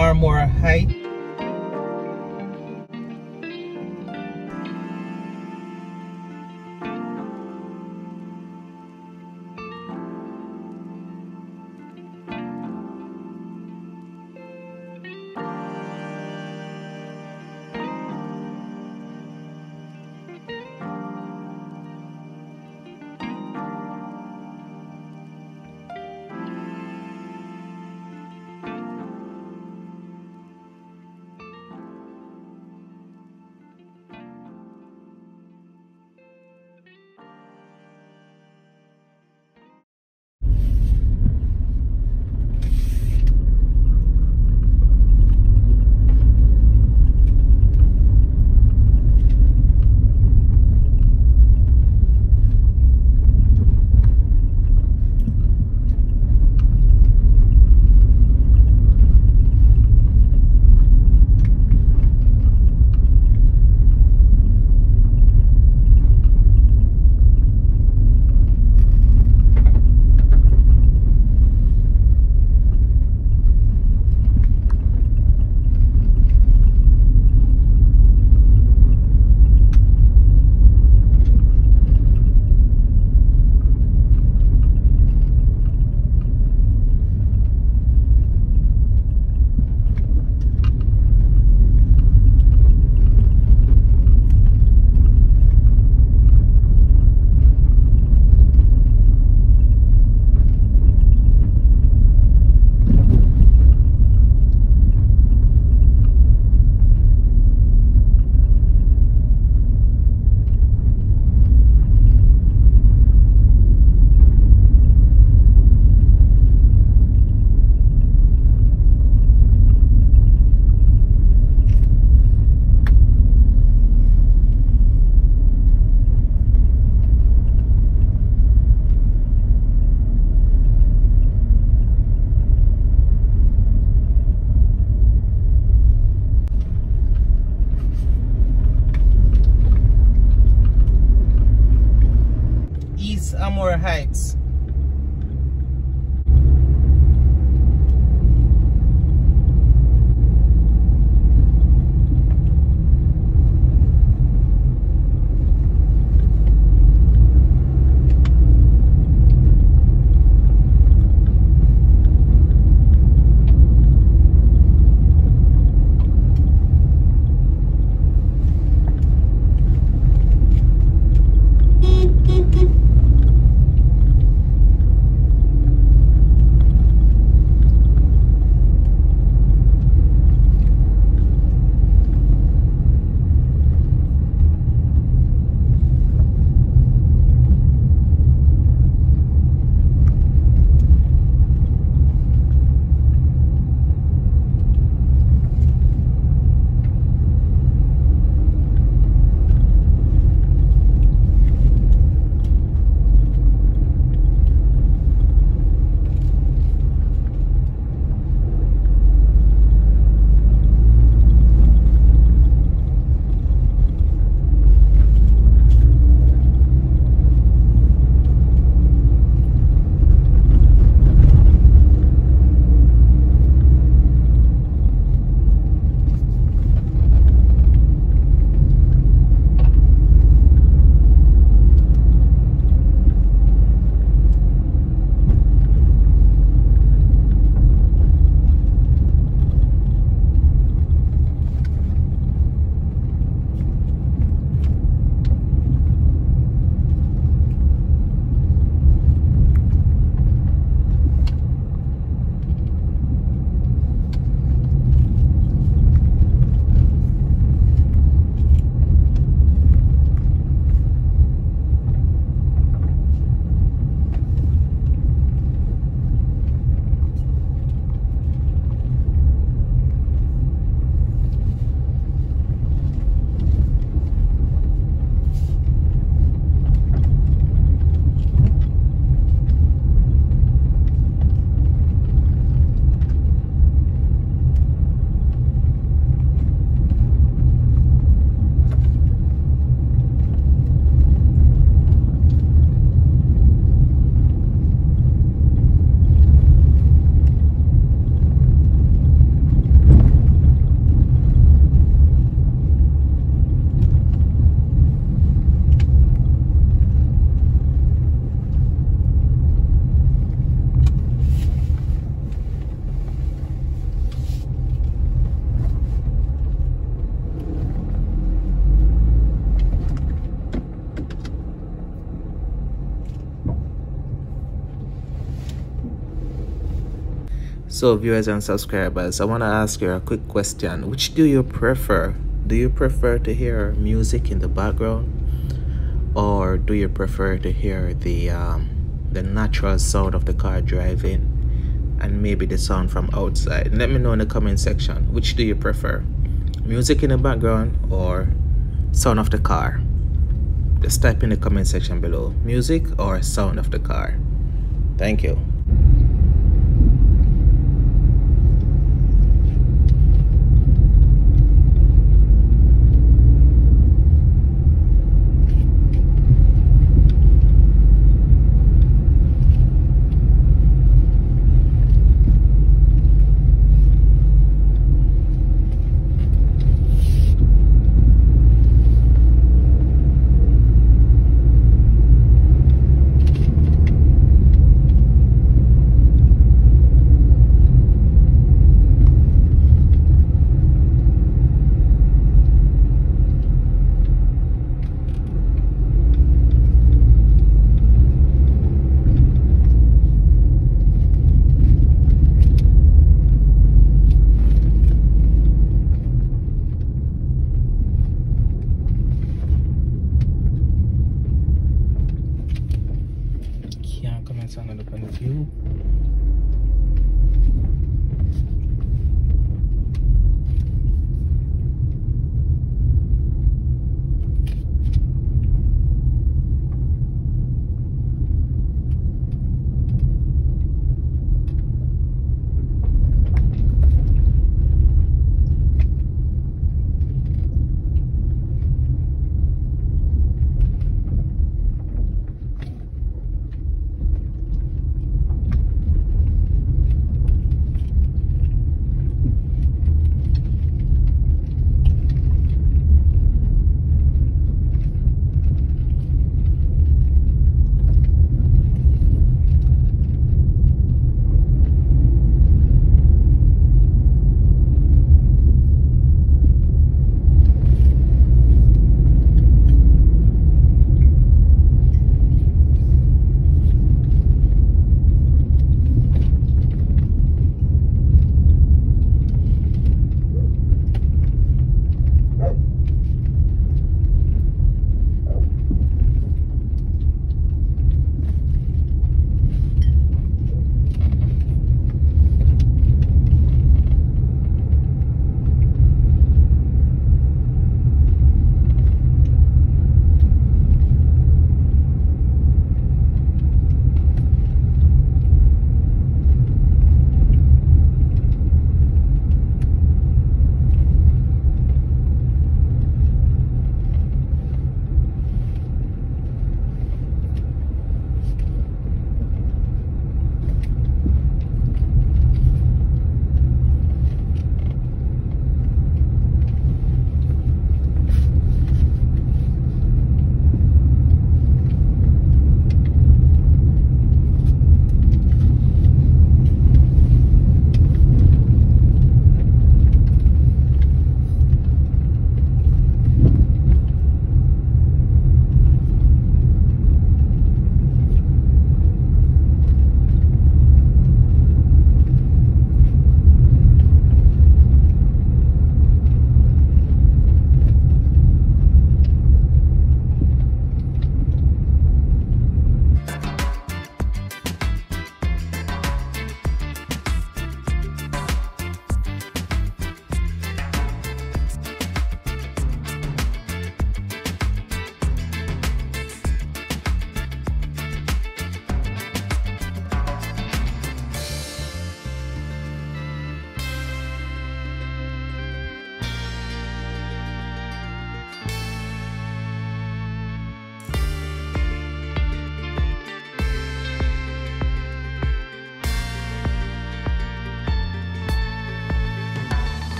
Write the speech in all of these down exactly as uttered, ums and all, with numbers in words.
are more height. So viewers and subscribers, I want to ask you a quick question. Which do you prefer? Do you prefer to hear music in the background, or do you prefer to hear the um, the natural sound of the car driving and maybe the sound from outside? Let me know in the comment section, which do you prefer? Music in the background or sound of the car? Just type in the comment section below, music or sound of the car. Thank you.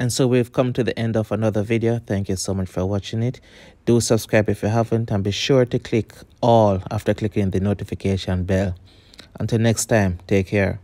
And so we've come to the end of another video. Thank you so much for watching it. Do subscribe if you haven't, and be sure to click all after clicking the notification bell. Until next time, take care.